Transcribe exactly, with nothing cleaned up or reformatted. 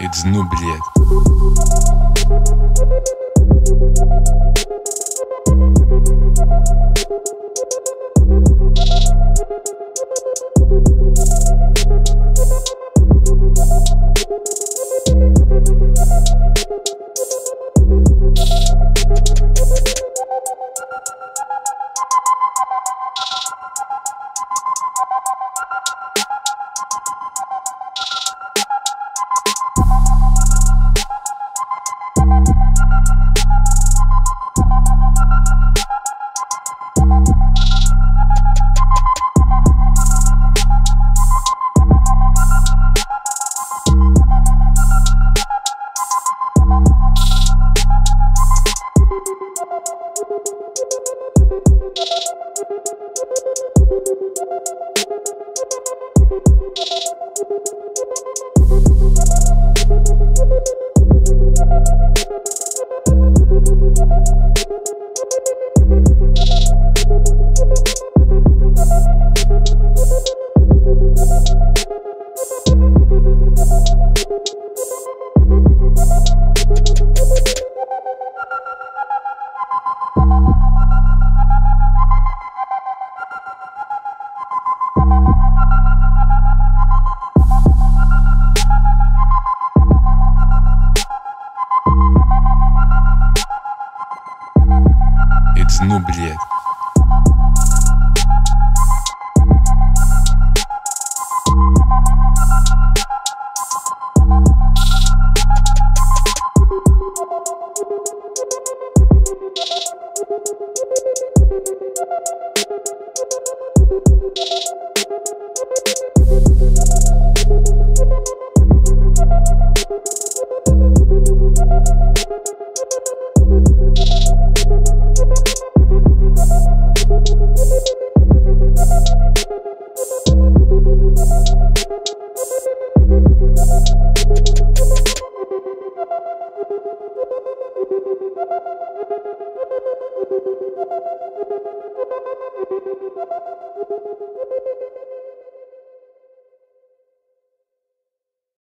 И дну, блядь. Ну, блядь. Thank you.